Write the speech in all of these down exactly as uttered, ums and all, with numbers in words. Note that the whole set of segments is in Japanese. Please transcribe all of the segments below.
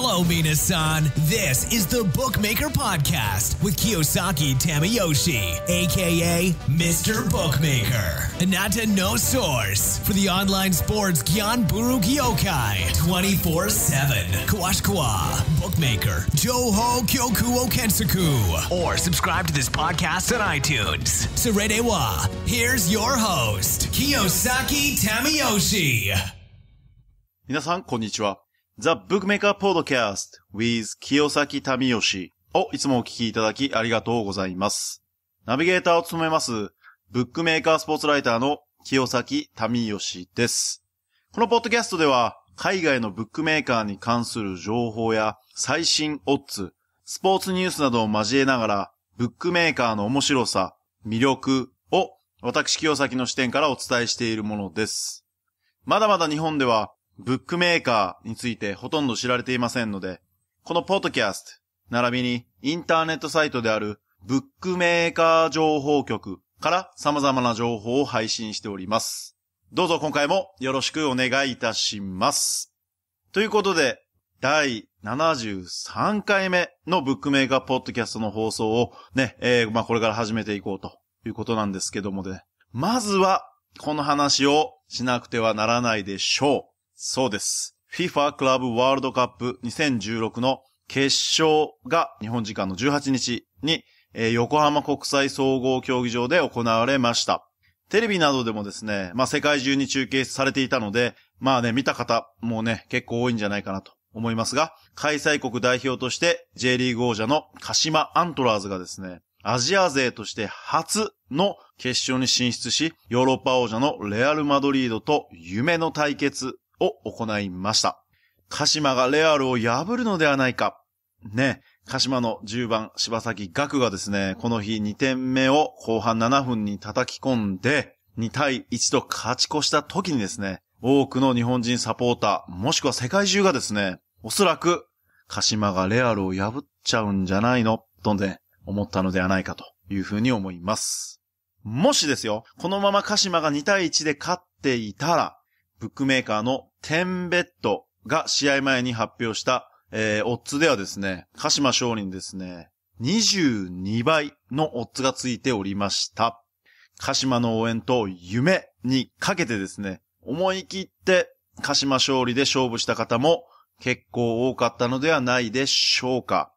Hello, Mina-san. This is the Bookmaker Podcast with Kiyosaki Tamiyoshi, a k a. Mister Bookmaker. Hinata no source for the online sports Gyanburu Gyokai twenty-four seven. Kawashikawa, Bookmaker, Joho Kyoku Okensaku. Or subscribe to this podcast on iTunes. Suredewa, here's your host, Kiyosaki Tamiyoshi. 皆さん、こんにちは。The Bookmaker Podcast with 清崎民義をいつもお聞きいただきありがとうございます。ナビゲーターを務めます、ブックメーカースポーツライターの清崎民義です。このポッドキャストでは、海外のブックメーカーに関する情報や最新オッズ、スポーツニュースなどを交えながら、ブックメーカーの面白さ、魅力を私清崎の視点からお伝えしているものです。まだまだ日本では、ブックメーカーについてほとんど知られていませんので、このポッドキャスト、並びにインターネットサイトであるブックメーカー情報局から様々な情報を配信しております。どうぞ今回もよろしくお願いいたします。ということで、第ななじゅうさんかいめのブックメーカーポッドキャストの放送をね、えー、まあこれから始めていこうということなんですけどもね、まずはこの話をしなくてはならないでしょう。そうです。FIFA クラブワールドカップにせんじゅうろくの決勝が日本時間のじゅうはちにちに、えー、横浜国際総合競技場で行われました。テレビなどでもですね、まあ世界中に中継されていたので、まあね、見た方もね、結構多いんじゃないかなと思いますが、開催国代表として J リーグ王者の鹿島アントラーズがですね、アジア勢として初の決勝に進出し、ヨーロッパ王者のレアルマドリードと夢の対決を行いました。鹿島がレアルを破るのではないか。ね。鹿島のじゅうばん柴崎岳がですね、この日にてんめを後半ななふんに叩き込んで、にたいいちと勝ち越した時にですね、多くの日本人サポーター、もしくは世界中がですね、おそらく鹿島がレアルを破っちゃうんじゃないのとね、思ったのではないかというふうに思います。もしですよ、このまま鹿島がにたいいちで勝っていたら、ブックメーカーの テンベット が試合前に発表した、えー、オッズではですね、鹿島勝利にですね、にじゅうにばいのオッズがついておりました。鹿島の応援と夢にかけてですね、思い切って鹿島勝利で勝負した方も結構多かったのではないでしょうか。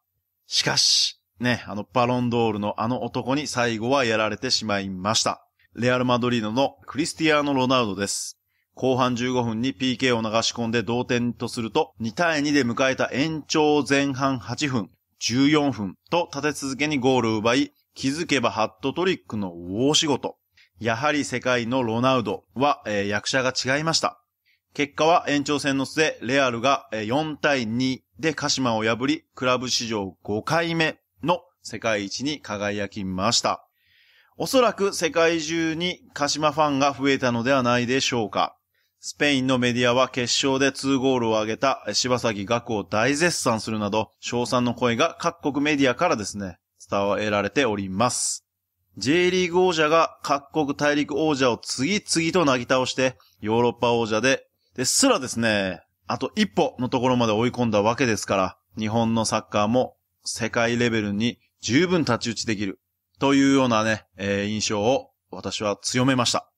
しかし、ね、あのバロンドールのあの男に最後はやられてしまいました。レアルマドリードのクリスティアーノ・ロナウドです。後半じゅうごふんに ピーケー を流し込んで同点とすると、にたいにで迎えた延長前半はちふん、じゅうよんふんと立て続けにゴールを奪い、気づけばハットトリックの大仕事。やはり世界のロナウドは、えー、役者が違いました。結果は延長戦の末、レアルがよんたいにで鹿島を破り、クラブ史上ごかいめの世界一に輝きました。おそらく世界中に鹿島ファンが増えたのではないでしょうか。スペインのメディアは決勝でにゴールを挙げた柴崎岳を大絶賛するなど、称賛の声が各国メディアからですね、伝えられております。J リーグ王者が各国大陸王者を次々となぎ倒して、ヨーロッパ王者で、ですらですね、あと一歩のところまで追い込んだわけですから、日本のサッカーも世界レベルに十分太刀打ちできる、というようなね、えー、印象を私は強めました。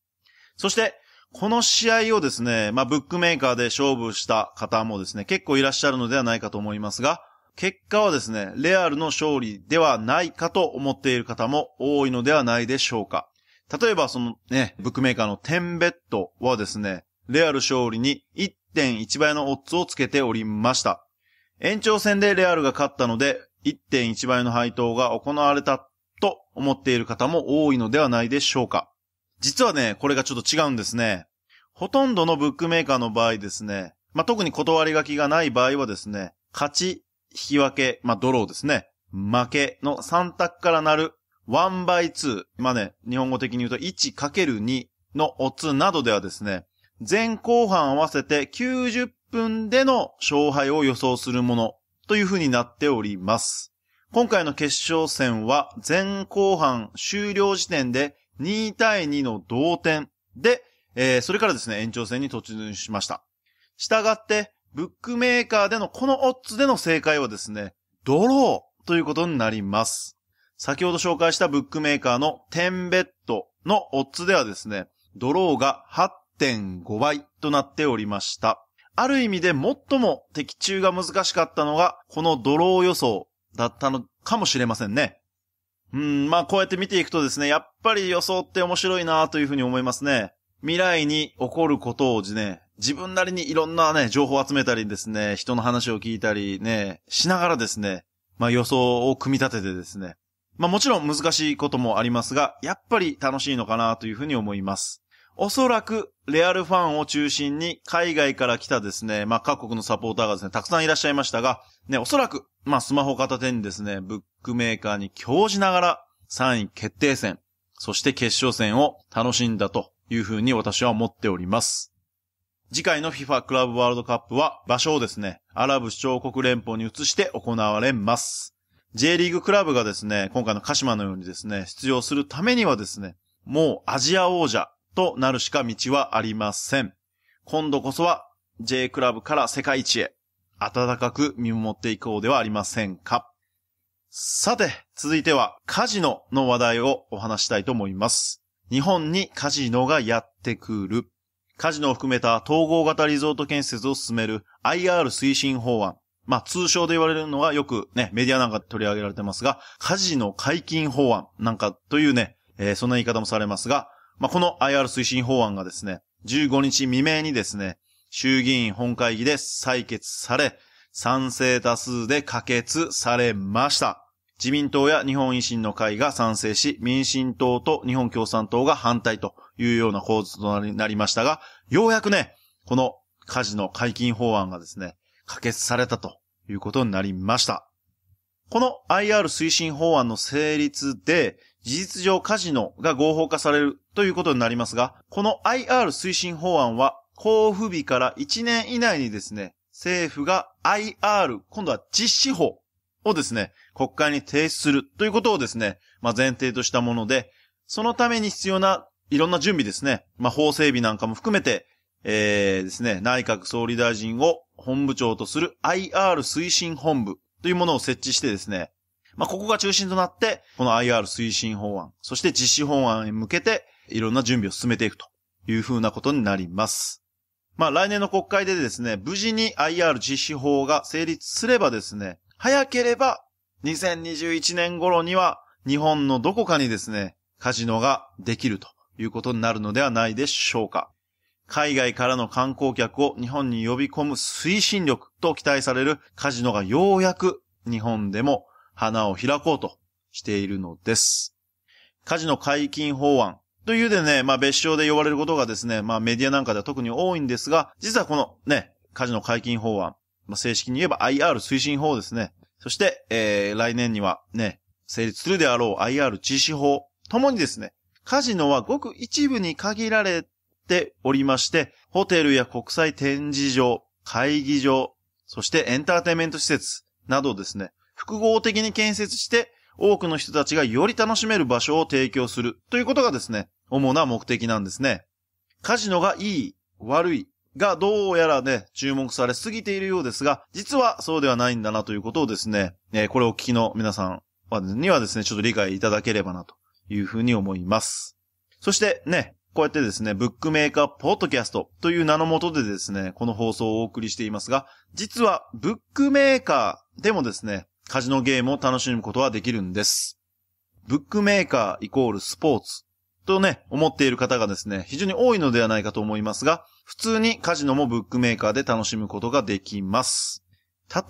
そして、この試合をですね、まあ、ブックメーカーで勝負した方もですね、結構いらっしゃるのではないかと思いますが、結果はですね、レアルの勝利ではないかと思っている方も多いのではないでしょうか。例えばそのね、ブックメーカーの テンベット はですね、レアル勝利に いってんいちばいのオッズをつけておりました。延長戦でレアルが勝ったので、いってんいちばいの配当が行われたと思っている方も多いのではないでしょうか。実はね、これがちょっと違うんですね。ほとんどのブックメーカーの場合ですね、まあ、特に断り書きがない場合はですね、勝ち、引き分け、まあ、ドローですね、負けのさん択からなる いちばいに、まあ、ね、日本語的に言うと いちかけるに のオッズなどではですね、前後半合わせてきゅうじゅっぷんでの勝敗を予想するものというふうになっております。今回の決勝戦は前後半終了時点でにたいにの同点で、えー、それからですね、延長戦に突入しました。したがって、ブックメーカーでのこのオッズでの正解はですね、ドローということになります。先ほど紹介したブックメーカーの テンベット のオッズではですね、ドローが はってんご 倍となっておりました。ある意味で最も的中が難しかったのが、このドロー予想だったのかもしれませんね。うん、まあこうやって見ていくとですね、やっぱり予想って面白いなというふうに思いますね。未来に起こることをね、自分なりにいろんなね、情報を集めたりですね、人の話を聞いたりね、しながらですね、まあ予想を組み立ててですね。まあもちろん難しいこともありますが、やっぱり楽しいのかなというふうに思います。おそらく、レアルファンを中心に、海外から来たですね、まあ各国のサポーターがですね、たくさんいらっしゃいましたが、ね、おそらく、まあスマホ片手にですね、ブックメーカーに興じながら、さんい決定戦、そして決勝戦を楽しんだというふうに私は思っております。次回の フィファ クラブワールドカップは、場所をですね、アラブ首長国連邦に移して行われます。J リーグクラブがですね、今回の鹿島のようにですね、出場するためにはですね、もうアジア王者、となるしか道はありません。今度こそは J クラブから世界一へ温かく見守っていこうではありませんか。さて、続いてはカジノの話題をお話したいと思います。日本にカジノがやってくる。カジノを含めた統合型リゾート建設を進める アイアール 推進法案。まあ通称で言われるのがよくね、メディアなんかで取り上げられてますが、カジノ解禁法案なんかというね、えー、そんな言い方もされますが、まあ、この アイアール 推進法案がですね、じゅうごにち未明にですね、衆議院本会議で採決され、賛成多数で可決されました。自民党や日本維新の会が賛成し、民進党と日本共産党が反対というような構図となりましたが、ようやくね、このカジノ解禁法案がですね、可決されたということになりました。この アイアール 推進法案の成立で、事実上カジノが合法化されるということになりますが、この アイアール 推進法案は、交付日からいちねん以内にですね、政府が アイアール、今度は実施法をですね、国会に提出するということをですね、まあ、前提としたもので、そのために必要ないろんな準備ですね、まあ、法整備なんかも含めて、えー、ですね、内閣総理大臣を本部長とする アイアール 推進本部というものを設置してですね、まあ、ここが中心となって、この アイアール 推進法案、そして実施法案へ向けて、いろんな準備を進めていくというふうなことになります。まあ、来年の国会でですね、無事に アイアール 実施法が成立すればですね、早ければにせんにじゅういちねん頃には、日本のどこかにですね、カジノができるということになるのではないでしょうか。海外からの観光客を日本に呼び込む推進力と期待されるカジノがようやく日本でも花を開こうとしているのです。カジノ解禁法案というでね、まあ別称で呼ばれることがですね、まあメディアなんかでは特に多いんですが、実はこのね、カジノ解禁法案、まあ、正式に言えば アイアール 推進法ですね。そして、えー、来年にはね、成立するであろう アイアール 実施法ともにですね、カジノはごく一部に限られておりまして、ホテルや国際展示場、会議場、そしてエンターテインメント施設などですね、複合的に建設して多くの人たちがより楽しめる場所を提供するということがですね、主な目的なんですね。カジノがいい、悪いがどうやらね、注目されすぎているようですが、実はそうではないんだなということをですね、えー、これをお聞きの皆さんにはですね、ちょっと理解いただければなというふうに思います。そしてね、こうやってですね、ブックメーカーポッドキャストという名のもとでですね、この放送をお送りしていますが、実はブックメーカーでもですね、カジノゲームを楽しむことはできるんです。ブックメーカーイコールスポーツとね、思っている方がですね、非常に多いのではないかと思いますが、普通にカジノもブックメーカーで楽しむことができます。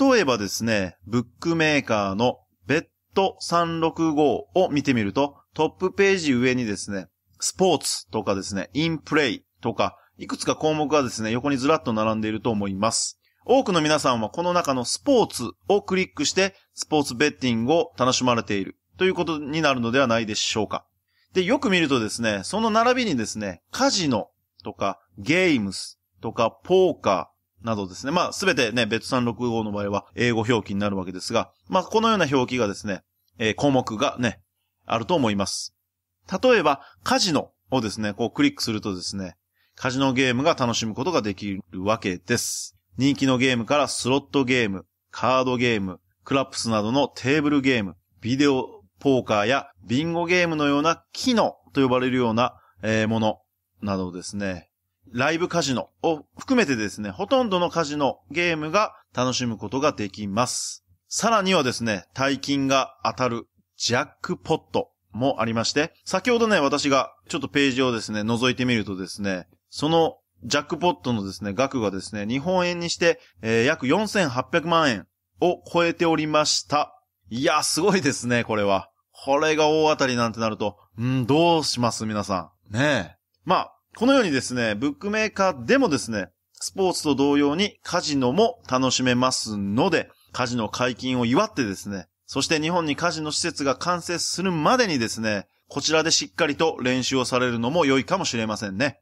例えばですね、ブックメーカーのベットさんろくごを見てみると、トップページ上にですね、スポーツとかですね、インプレイとか、いくつか項目がですね、横にずらっと並んでいると思います。多くの皆さんはこの中のスポーツをクリックしてスポーツベッティングを楽しまれているということになるのではないでしょうか。で、よく見るとですね、その並びにですね、カジノとかゲームスとかポーカーなどですね、まあすべてね、ベットさんろくごの場合は英語表記になるわけですが、まあこのような表記がですね、えー、項目がね、あると思います。例えばカジノをですね、こうクリックするとですね、カジノゲームが楽しむことができるわけです。人気のゲームからスロットゲーム、カードゲーム、クラップスなどのテーブルゲーム、ビデオポーカーやビンゴゲームのような機能と呼ばれるようなものなどですね、ライブカジノを含めてですね、ほとんどのカジノゲームが楽しむことができます。さらにはですね、大金が当たるジャックポットもありまして、先ほどね、私がちょっとページをですね、覗いてみるとですね、そのジャックポットのですね、額がですね、日本円にして、えー、約よんせんはっぴゃくまんえんを超えておりました。いや、すごいですね、これは。これが大当たりなんてなると、うん、どうします皆さん。ねえ。まあ、このようにですね、ブックメーカーでもですね、スポーツと同様にカジノも楽しめますので、カジノ解禁を祝ってですね、そして日本にカジノ施設が完成するまでにですね、こちらでしっかりと練習をされるのも良いかもしれませんね。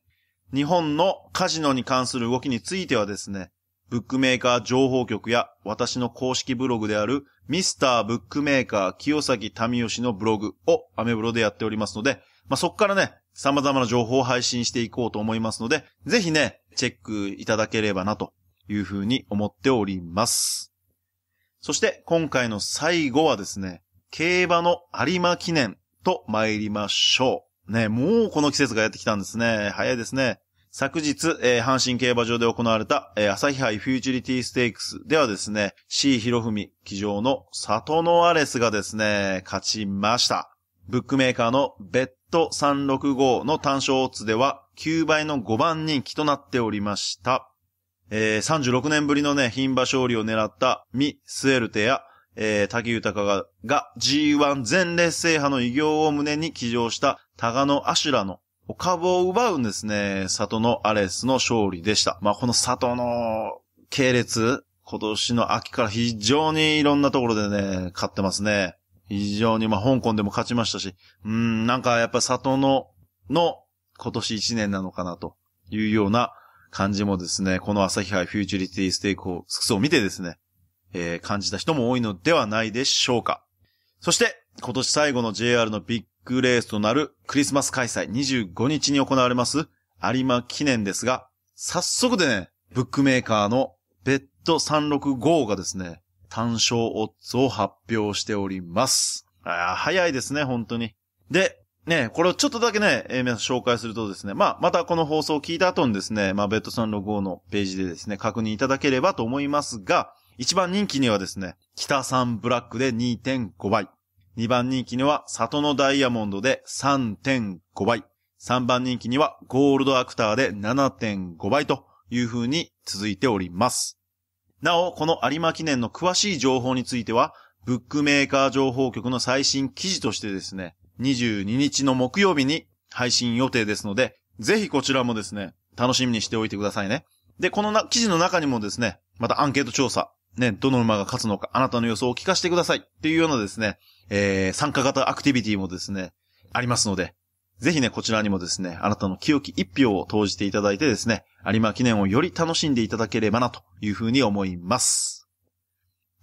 日本のカジノに関する動きについてはですね、ブックメーカー情報局や私の公式ブログであるミスターブックメーカー清崎民吉のブログをアメブロでやっておりますので、まあ、そこからね、様々な情報を配信していこうと思いますので、ぜひね、チェックいただければなというふうに思っております。そして今回の最後はですね、競馬の有馬記念と参りましょう。ね、もうこの季節がやってきたんですね。早いですね。昨日、えー、阪神競馬場で行われた、えー、朝日杯フューチュリティステークスではですね、C 博文騎乗のサトノアレスがですね、勝ちました。ブックメーカーのベットさんろくごの単勝オッズではきゅうばいのごばんにんきとなっておりました。えー、さんじゅうろくねんぶりのね、牝馬勝利を狙ったミ・スエルテや、えー、武豊が、が ジーワン 全レース制覇の偉業を胸に騎乗したタガノ・アシュラのお株を奪うんですね、サトノ・アレスの勝利でした。まあ、このサトノ系列、今年の秋から非常にいろんなところでね、勝ってますね。非常に、まあ、香港でも勝ちましたし、うーん、なんかやっぱり里のの今年いちねんなのかなというような感じもですね、この朝日杯フューチュリティステークスを見てですね、えー、感じた人も多いのではないでしょうか。そして、今年最後の ジェイアール のビッグレースとなるクリスマス開催にじゅうごにちに行われます有馬記念ですが、早速でね、ブックメーカーのベットさんろくごがですね、単勝オッズを発表しております。ああ、早いですね、本当に。で、ね、これをちょっとだけね、えー、皆さん紹介するとですね、まあ、またこの放送を聞いた後にですね、まあ、ベットさんろくごのページでですね、確認いただければと思いますが、いちばんにんきにはですね、北三ブラックで にてんごばい、にばんにんきには里のダイヤモンドで さんてんごばい、さんばんにんきにはゴールドアクターで ななてんごばいという風に続いております。なお、この有馬記念の詳しい情報については、ブックメーカー情報局の最新記事としてですね、にじゅうににちの木曜日に配信予定ですので、ぜひこちらもですね、楽しみにしておいてくださいね。で、このな記事の中にもですね、またアンケート調査、ね、どの馬が勝つのか、あなたの予想を聞かせてくださいっていうようなですね、えー、参加型アクティビティもですね、ありますので、ぜひね、こちらにもですね、あなたの清き一票を投じていただいてですね、有馬記念をより楽しんでいただければなというふうに思います。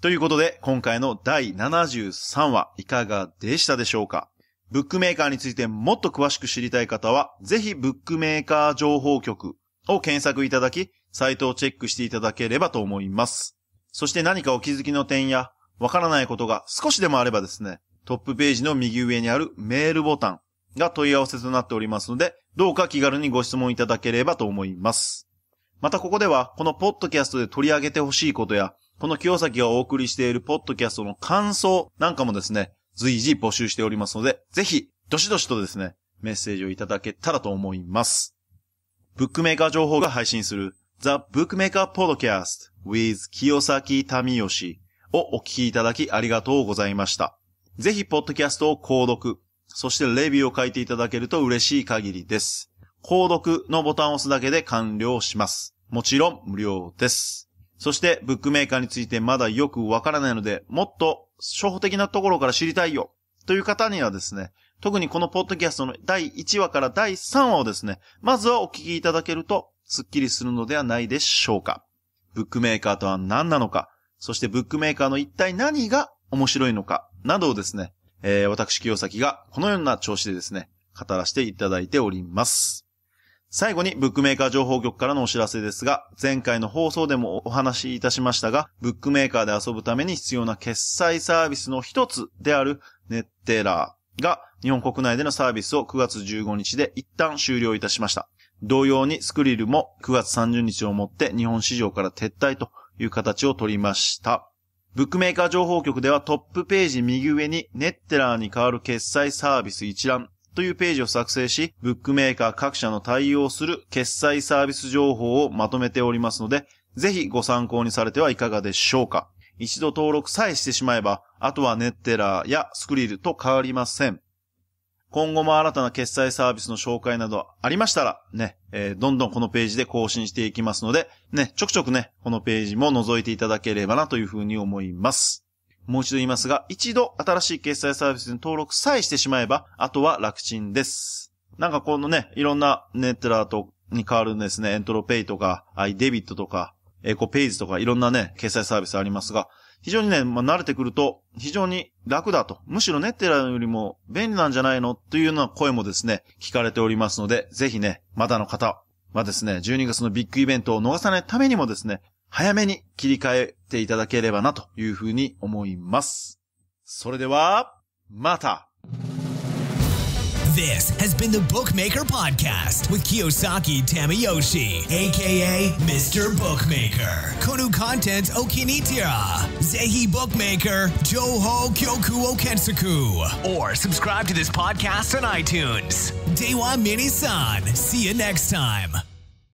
ということで、今回のだいななじゅうさんわいかがでしたでしょうか？ブックメーカーについてもっと詳しく知りたい方は、ぜひブックメーカー情報局を検索いただき、サイトをチェックしていただければと思います。そして何かお気づきの点や、わからないことが少しでもあればですね、トップページの右上にあるメールボタン、が問い合わせとなっておりますので、どうか気軽にご質問いただければと思います。またここでは、このポッドキャストで取り上げてほしいことや、この清崎がお送りしているポッドキャストの感想なんかもですね、随時募集しておりますので、ぜひ、どしどしとですね、メッセージをいただけたらと思います。ブックメーカー情報が配信する The Bookmaker Podcast with 清崎民吉をお聞きいただきありがとうございました。ぜひ、ポッドキャストを購読。そしてレビューを書いていただけると嬉しい限りです。購読のボタンを押すだけで完了します。もちろん無料です。そしてブックメーカーについてまだよくわからないので、もっと初歩的なところから知りたいよという方にはですね、特にこのポッドキャストのだいいちわからだいさんわをですね、まずはお聞きいただけるとスッキリするのではないでしょうか。ブックメーカーとは何なのか、そしてブックメーカーの一体何が面白いのかなどをですね、えー、私清崎がこのような調子でですね、語らせていただいております。最後にブックメーカー情報局からのお知らせですが、前回の放送でもお話しいたしましたが、ブックメーカーで遊ぶために必要な決済サービスの一つであるネッテラーが日本国内でのサービスをくがつじゅうごにちで一旦終了いたしました。同様にスクリルもくがつさんじゅうにちをもって日本市場から撤退という形をとりました。ブックメーカー情報局ではトップページ右上にネッテラーに代わる決済サービス一覧というページを作成し、ブックメーカー各社の対応する決済サービス情報をまとめておりますので、ぜひご参考にされてはいかがでしょうか。一度登録さえしてしまえば、あとはネッテラーやスクリルと変わりません。今後も新たな決済サービスの紹介などありましたらね、えー、どんどんこのページで更新していきますので、ね、ちょくちょくね、このページも覗いていただければなというふうに思います。もう一度言いますが、一度新しい決済サービスに登録さえしてしまえば、あとは楽ちんです。なんかこのね、いろんなネットラーとに変わるんですね、エントロペイとか、アイデビットとか、エコペイズとかいろんなね、決済サービスありますが、非常にね、まあ、慣れてくると非常に楽だと、むしろネッテラよりも便利なんじゃないのというような声もですね、聞かれておりますので、ぜひね、まだの方はですね、じゅうにがつのビッグイベントを逃さないためにもですね、早めに切り替えていただければなというふうに思います。それでは、また。This has been the Bookmaker Podcast with Kiyosaki Tamiyoshi, aka Mister Bookmaker. Kono content okinitira. Zehi Bookmaker, Joho Kyoku o Kensaku. Or subscribe to this podcast on iTunes. Dewa Mini-san. See you next time.